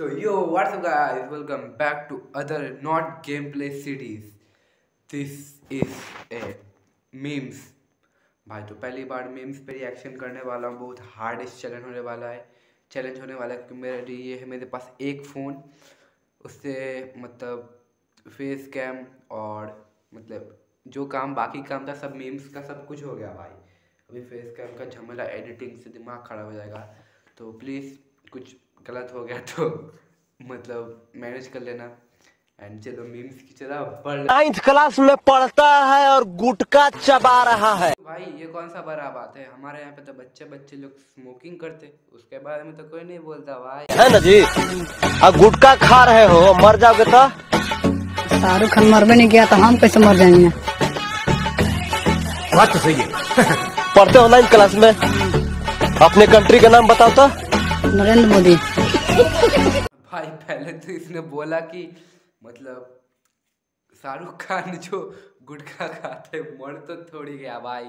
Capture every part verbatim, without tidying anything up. तो yo what's up guys, welcome back to other not game play series. This is a memes. भाई तो पहली बार memes पे reaction करने वाला हूँ। बहुत हार्डेस्ट चैलेंज होने वाला है चैलेंज होने वाला है क्योंकि मेरे ये है, मेरे पास एक फ़ोन, उससे मतलब फेस कैम और मतलब जो काम बाकी काम था सब मीम्स का सब कुछ हो गया। भाई अभी फेस कैम का झमेला, एडिटिंग से दिमाग खराब हो जाएगा। तो प्लीज़ कुछ गलत हो गया तो मतलब मैनेज कर लेना। एंड चलो मीम्स की तरफ। नाइन्थ क्लास में पढ़ता है और गुटखा चबा रहा है। भाई ये कौन सा बड़ा बात है, हमारे यहाँ पे तो बच्चे बच्चे लोग स्मोकिंग करते, उसके बारे में तो कोई नहीं बोलता। भाई है ना जी, अब गुटखा खा रहे हो, मर जाओगे तो। शाहरुख खान मरबे नहीं गया तो हम कैसे मर जाएंगे। बात तो सही है। पढ़ते हो नाइन्थ क्लास में, अपने कंट्री का नाम बताओ तो। नरेंद्र मोदी। भाई पहले तो इसने बोला कि मतलब शाहरुख खान जो गुटखा खाते मर तो थोड़ी गया। भाई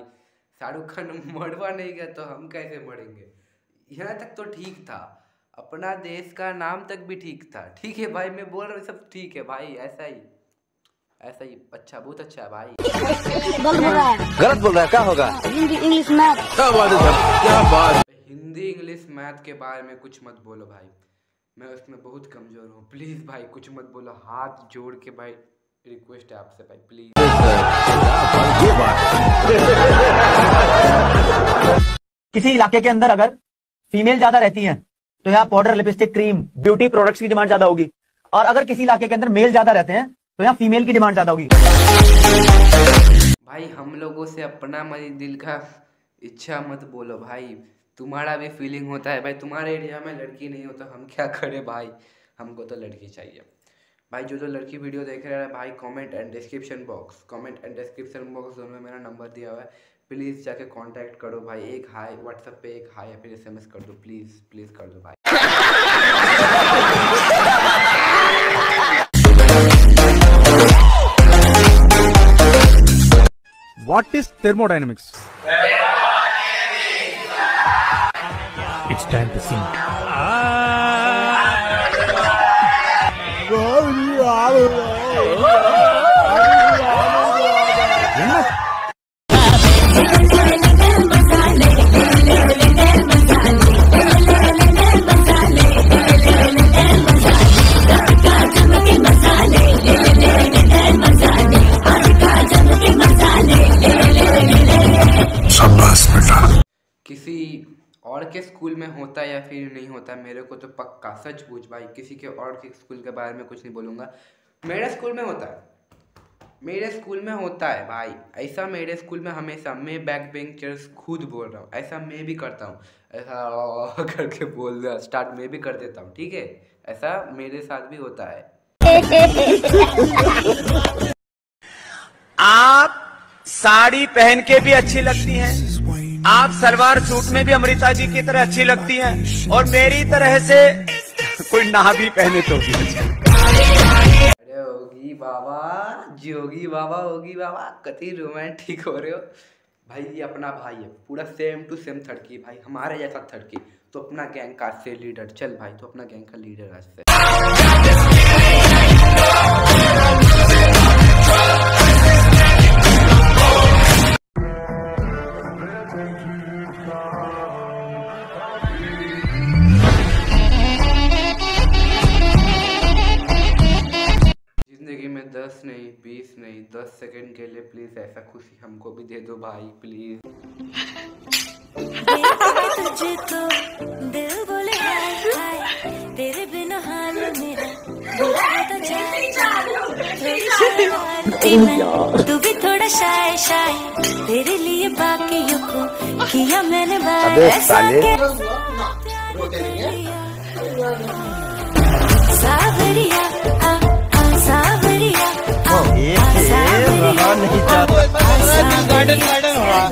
शाहरुख खान मरवा नहीं गया तो हम कैसे मरेंगे। यहाँ तक तो ठीक था, अपना देश का नाम तक भी ठीक था। ठीक है भाई, मैं बोल रहा हूँ सब ठीक है भाई। ऐसा ही ऐसा ही अच्छा, बहुत अच्छा है भाई। गलत बोल रहा है, गलत बोल रहा है, क्या होगा। इंग्लिश मैथ क्या बात है, क्या बात। हिंदी इंग्लिश मैथ के बारे में कुछ मत बोलो भाई, मैं उसमें बहुत कमज़ोर हूँ। प्लीज़ भाई कुछ मत बोलो, हाथ जोड़ के भाई रिक्वेस्ट है आपसे भाई प्लीज़। किसी इलाके के अंदर अगर फीमेल ज़्यादा रहती हैं तो यहाँ powder, lipstick, cream, beauty products की डिमांड ज़्यादा होगी। और अगर किसी इलाके के अंदर मेल ज़्यादा रहते हैं तो यहाँ फीमेल की डिमांड ज़्यादा होगी। भाई हम लोगों से अपना मेरी दिल का इच्छा मत बोलो भाई, तुम्हारा भी फीलिंग होता है भाई। तुम्हारे एरिया में लड़की नहीं हो तो हम क्या करें भाई, हमको तो लड़की चाहिए भाई। जो जो लड़की वीडियो देख रहे हैं भाई, comment and description box comment and description box दोनों में मेरा नंबर दिया हुआ है। प्लीज़ जाके कांटेक्ट करो भाई। एक हाई व्हाट्सएप पे, एक हाई या फिर एस एम एस कर दो, प्लीज़ प्लीज़ कर दो भाई। What is thermodynamics? It's time to sing. शाबाश बेटा। किसी और के स्कूल में होता या फिर नहीं होता, मेरे को तो पक्का सच पूछ भाई। किसी के और के स्कूल के बारे में कुछ नहीं बोलूँगा। मेरे स्कूल में होता है, मेरे स्कूल में होता है भाई ऐसा। मेरे स्कूल में हमेशा मैं बैक बेंचर्स खुद बोल रहा हूँ, ऐसा मैं भी करता हूँ, ऐसा करके बोल रहा स्टार्ट मैं भी कर देता हूँ। ठीक है, ऐसा मेरे साथ भी होता है। आप साड़ी पहन के भी अच्छी लगती हैं, आप सलवार सूट में भी अमृता जी की तरह अच्छी लगती हैं, और मेरी तरह से कोई ना भी पहने तो भी। अरे होगी बाबा, जोगी बाबा होगी बाबा, कति रोमांटिक हो रहे हो भाई। ये अपना भाई है, पूरा सेम टू सेम थड़की भाई, हमारे जैसा थड़की। तो अपना गैंग का से लीडर, चल भाई तो अपना गैंग का लीडर आज से। दस नहीं, बीस नहीं, दस सेकंड के लिए प्लीज ऐसा खुशी हमको भी दे दो भाई प्लीज। तुझे तो दिल बोले हाय हाय, तेरे बिना हाल मेरा बुरा जाए जाए, तू भी थोड़ा शाय शाय, तेरे लिए बाकियों को किया मैंने बात। ऐसा सावरिया नहीं गार्डन गार्डन हो।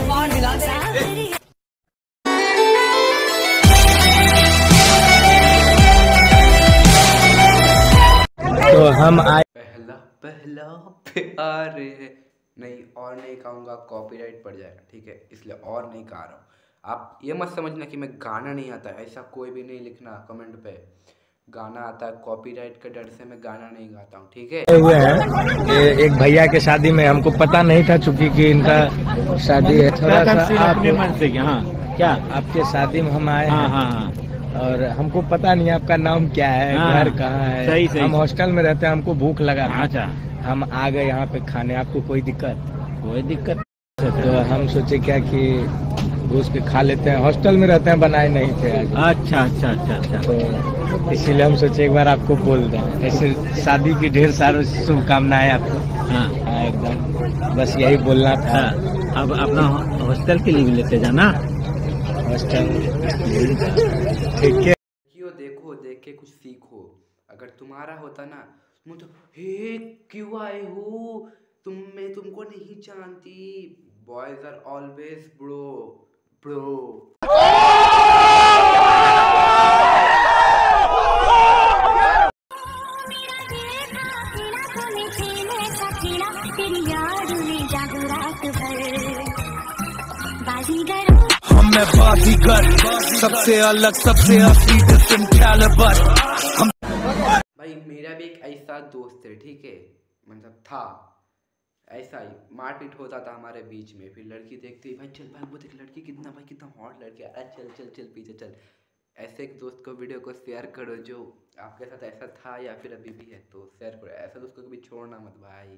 तो हम आए, पहला पहला प्यार है। नहीं और नहीं कहूँगा, कॉपीराइट पड़ जाएगा। ठीक है, इसलिए और नहीं कह रहा हूँ। आप ये मत समझना कि मैं गाना नहीं आता, ऐसा कोई भी नहीं लिखना कमेंट पे। गाना आता है, कॉपीराइट के डर से मैं गाना नहीं गाता हूँ। ठीक है, हुए हैं एक भैया के शादी में, हमको पता नहीं था चूंकि कि इनका शादी है। थोड़ा सा आपने मन से क्या, हाँ क्या आपके शादी में हम आए हैं, हाँ हाँ, और हमको पता नहीं आपका नाम क्या है, घर कहाँ है। सही, सही, हम हॉस्टल में रहते हैं, हमको भूख लगा, अच्छा हम आ गए यहाँ पे खाने। आपको कोई दिक्कत? कोई दिक्कत, तो हम सोचे क्या कि घुस के खा लेते हैं, हॉस्टल में रहते हैं, बनाए नहीं थे। अच्छा अच्छा अच्छा अच्छा, तो इसीलिए हम सोचे एक बार आपको बोल दें। ऐसे शादी की ढेर सारी शुभकामनाएं आपको। हाँ एकदम, बस यही बोलना था। अब अपना हॉस्टल के लिए भी लेते जाना, हॉस्टल ठीक है। देखो देख के कुछ सीखो। अगर तुम्हारा होता ना तुम तो हे क्यों आए हो, तुम मैं तुमको नहीं जानती। Boys are always bro bro. हम मैं बाजीगर, सबसे अलग, सबसे असली, डिफरेंट कैलिबर। भाई मेरा भी एक ऐसा दोस्त है, ठीक है, मतलब था ऐसा ही। मारपीट होता था हमारे बीच में, फिर लड़की देखती भाई चल भाई वो देख लड़की कितना, भाई कितना हॉट लड़की, अरे चल चल चल पीछे चल। ऐसे एक दोस्त को वीडियो को शेयर करो जो आपके साथ ऐसा था या फिर अभी भी है, तो शेयर करो। ऐसा दोस्त को कभी छोड़ना मत भाई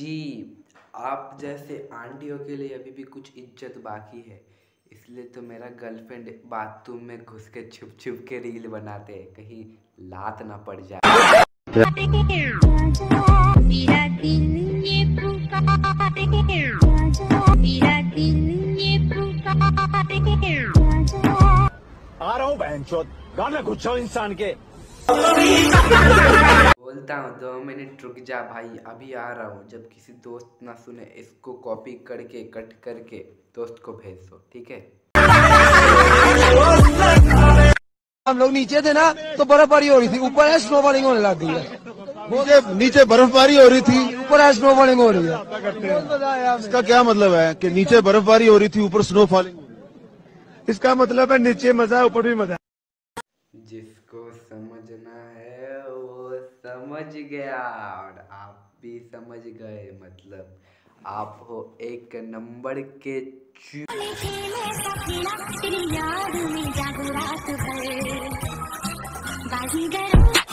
जी। आप जैसे आंटियों के लिए अभी भी कुछ इज्जत बाकी है, इसलिए तो मेरा गर्लफ्रेंड बाथरूम में घुस के छुप छुप के रील बनाते हैं, कहीं लात ना पड़ जाए। आ रहा हूँ बहनचोद, गाना घुसाओ इंसान के। बोलता हूँ दो मिनट रुक जा भाई, अभी आ रहा हूँ। जब किसी दोस्त ना सुने, इसको कॉपी करके कट करके दोस्त को भेज दो, ठीक है। हम लोग नीचे थे ना तो बर्फबारी हो रही थी, ऊपर है स्नोफॉलिंग होने लगी है। नीचे बर्फबारी हो रही थी, ऊपर है स्नोफॉलिंग हो रही है। इसका क्या मतलब है कि नीचे बर्फबारी हो रही थी, ऊपर स्नोफॉलिंग? इसका मतलब है नीचे मजा, ऊपर भी मजा। जिसको समझना है वो समझ गया, और आप भी समझ गए। मतलब आप हो एक नंबर के।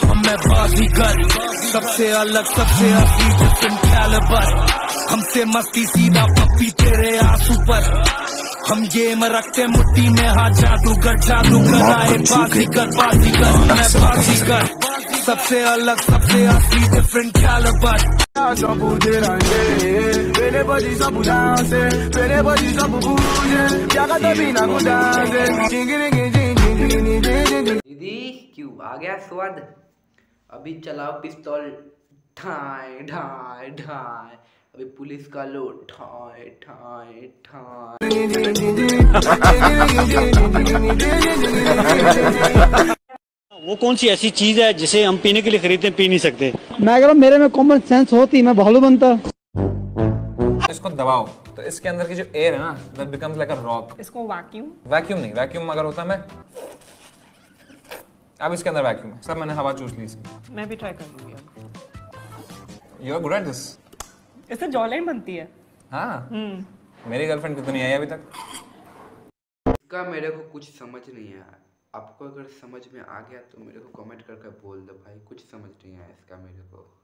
हम मैं बाजीगर, सबसे अलग, सबसे असली, डिफरेंट कैलिबर। हमसे मस्ती सीधा पप्पी तेरे आंसू पर। हम गेम रखते मुट्ठी में, हाँ जादूगर जादूगर आए बाजीगर बाजीगर। हम मैं बाजीगर, सबसे अलग, सबसे असली, डिफरेंट कैलिबर। दीदी क्यों आ गया स्वाद? अभी चलाओ पिस्तौल, ढाए ढाए ढाए। अभी पुलिस का लो, ढाए ढाए ढाए। वो कौन सी ऐसी चीज है जिसे हम पीने के लिए खरीदते हैं, पी नहीं सकते? मैं कह रहा हूँ मेरे में कॉमन सेंस होती, मैं भालू बनता। इसको दबाओ तो इसके अंदर की जो एयर है ना, that becomes like a rock. इसको वैक्यूम वैक्यूम नहीं, वैक्यूम अगर होता मैं अब इसके अंदर वैक्यूम है। सर मैंने हवा चूस ली इसकी। मैं भी ट्राई कर लूंगी। You are good at this. इससे जॉलाइन बनती है। हाँ मेरी गर्लफ्रेंड कितनी आई अभी तक? इसका मेरे को कुछ समझ नहीं आया। आपको अगर समझ में आ गया तो मेरे को कमेंट करके बोल दो भाई, कुछ समझ नहीं आया इसका मेरे को।